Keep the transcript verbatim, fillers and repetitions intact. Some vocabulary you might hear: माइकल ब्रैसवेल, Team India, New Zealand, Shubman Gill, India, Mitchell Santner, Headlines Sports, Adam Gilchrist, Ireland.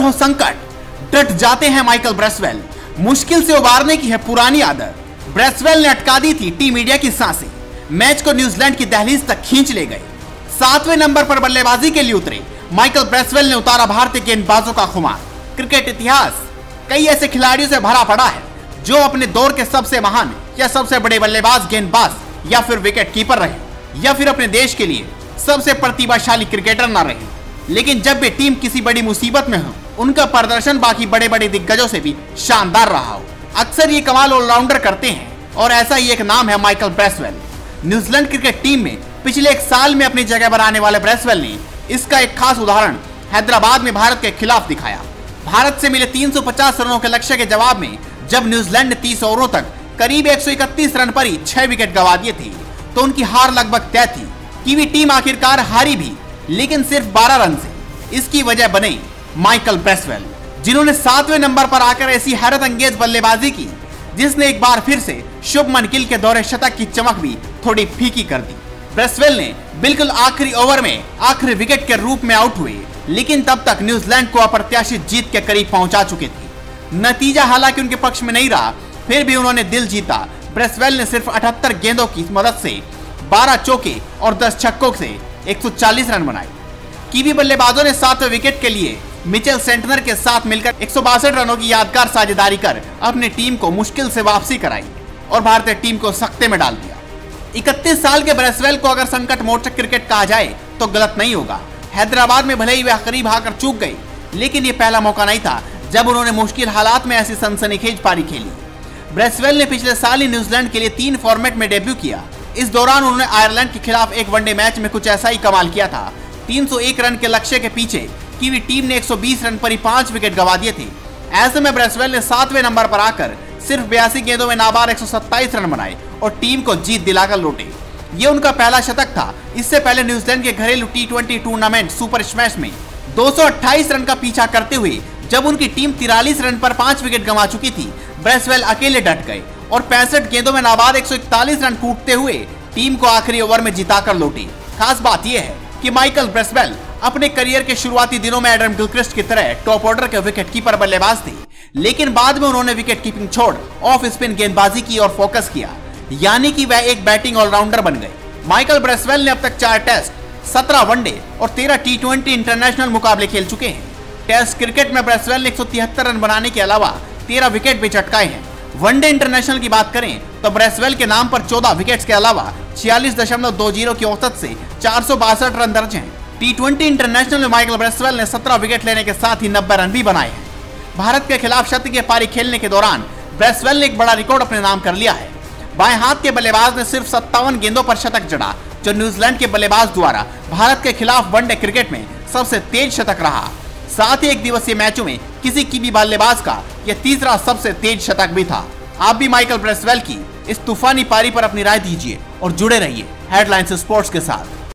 पर हो संकट, डट जाते हैं माइकल ब्रैसवेल। मुश्किल से उबारने की है पुरानी आदत। ब्रैसवेल ने अटका दी थी टीम इंडिया की सांसें, मैच को न्यूजीलैंड की दहलीज तक खींच ले गए। सातवें नंबर पर बल्लेबाजी के लिए उतरे माइकल ब्रैसवेल ने उतारा भारतीय गेंदबाजों का खुमार। क्रिकेट इतिहास कई ऐसे खिलाड़ियों से भरा पड़ा है जो अपने दौर के सबसे महान या सबसे बड़े बल्लेबाज, गेंदबाज या फिर विकेटकीपर रहे, या फिर अपने देश के लिए सबसे प्रतिभाशाली क्रिकेटर न रहे, लेकिन जब भी टीम किसी बड़ी मुसीबत में हो, उनका प्रदर्शन बाकी बड़े बड़े दिग्गजों से भी शानदार रहा हो। अक्सर ये कमाल ऑलराउंडर करते हैं और ऐसा ही एक नाम है माइकल ब्रैसवेल। New Zealand cricket team में पिछले एक साल में अपनी जगह बनाने वाले ब्रैसवेल ने इसका एक खास उदाहरण हैदराबाद में भारत के खिलाफ दिखाया। भारत से मिले तीन सौ पचास रनों के लक्ष्य के जवाब में जब न्यूजीलैंड ने तीस ओवरों तक करीब एक सौ इकतीस रन पर ही छह विकेट गंवा दिए थे, तो उनकी हार लगभग तय थी। कीवी टीम आखिरकार हारी भी, लेकिन सिर्फ बारह रन से। इसकी वजह बने माइकल ब्रैसवेल, जिन्होंने सातवें नंबर पर आकर ऐसी हैरत अंगेज बल्लेबाजी की जिसने एक बार फिर से शुभमन गिल के दोहरे शतक की चमक भी थोड़ी फीकी कर दी। ब्रैसवेल ने बिल्कुल आखिरी ओवर में आखिरी विकेट के रूप में आउट हुए, लेकिन तब तक न्यूजीलैंड को अप्रत्याशित जीत के करीब पहुंचा चुके थे। नतीजा हालांकि उनके पक्ष में नहीं रहा, फिर भी उन्होंने दिल जीता। ब्रैसवेल ने सिर्फ अठहत्तर गेंदों की मदद से बारह चौके और दस छक्कों से एक सौ चालीस रन बनाए। कीवी बल्लेबाजों ने सातवें विकेट के लिए मिचेल सेंटनर के साथ मिलकर एक सौ बासठ रनों की यादगार साझेदारी कर अपनी टीम को मुश्किल से वापसी कराई और भारतीय टीम को सख्ते में डाल दिया। इकतीस साल के ब्रैसवेल को अगर संकट मोचक क्रिकेट कहा जाए तो गलत नहीं होगा। हैदराबाद में भले ही वह करीब आकर चूक गई, लेकिन ये पहला मौका नहीं था जब उन्होंने मुश्किल हालात में ऐसी सनसनीखेज पारी खेली। ब्रैसवेल ने पिछले साल ही न्यूजीलैंड के लिए तीन फॉर्मेट में डेब्यू किया। इस दौरान उन्होंने आयरलैंड के खिलाफ एक वनडे मैच में कुछ ऐसा ही कमाल किया था। तीन सौ एक रन के लक्ष्य के पीछे कीवी टीम ने एक सौ बीस रन पर ही पांच विकेट गंवा दिए थे। ऐसे में ब्रैसवेल ने सातवें नंबर पर आकर सिर्फ बयासी गेंदों में नाबाद एक सौ सत्ताईस रन बनाए और टीम को जीत दिलाकर लौटे। ये उनका पहला शतक था। इससे पहले न्यूजीलैंड के घरेलू T twenty tournament super smash में दो सौ अट्ठाईस रन का पीछा करते हुए जब उनकी टीम तिरालीस रन पर पांच विकेट गंवा चुकी थी, ब्रैसवेल अकेले डट गए और पैंसठ गेंदों में नाबाद एक सौ इकतालीस रन कूटते हुए टीम को आखिरी ओवर में जिताकर लौटे। खास बात यह है कि माइकल ब्रैसवेल अपने करियर के शुरुआती दिनों में एडम गिलक्रिस्ट की तरह टॉप ऑर्डर के विकेटकीपर बल्लेबाज थे, लेकिन बाद में उन्होंने विकेट कीपिंग छोड़ ऑफ स्पिन गेंदबाजी की और फोकस किया, यानी कि वह एक बैटिंग ऑलराउंडर बन गए। माइकल ब्रैसवेल ने अब तक चार टेस्ट, सत्रह वनडे और तेरह टी ट्वेंटी इंटरनेशनल मुकाबले खेल चुके हैं। टेस्ट क्रिकेट में ब्रैसवेल ने एक सौ तिहत्तर रन बनाने के अलावा तेरह विकेट भी चटकाए हैं। वनडे इंटरनेशनल की बात करें तो ब्रैसवेल के नाम पर चौदह विकेट्स के अलावा छियालीस दशमलव दो जीरो की औसत से चार सौ बासठ रन दर्ज हैं। टी ट्वेंटी इंटरनेशनल में माइकल ब्रैसवेल ने सत्रह विकेट लेने के साथ ही नब्बे रन भी बनाए हैं। भारत के खिलाफ शतकीय पारी खेलने के दौरान ब्रैसवेल ने एक बड़ा रिकॉर्ड अपने नाम कर लिया है। बाएं हाथ के बल्लेबाज ने सिर्फ सत्तावन गेंदों पर शतक जड़ा, जो न्यूजीलैंड के बल्लेबाज द्वारा भारत के खिलाफ वनडे क्रिकेट में सबसे तेज शतक रहा। साथ ही एक दिवसीय मैचों में किसी की भी बल्लेबाज का यह तीसरा सबसे तेज शतक भी था। आप भी माइकल ब्रैसवेल की इस तूफानी पारी पर अपनी राय दीजिए और जुड़े रहिए हेडलाइंस स्पोर्ट्स के साथ।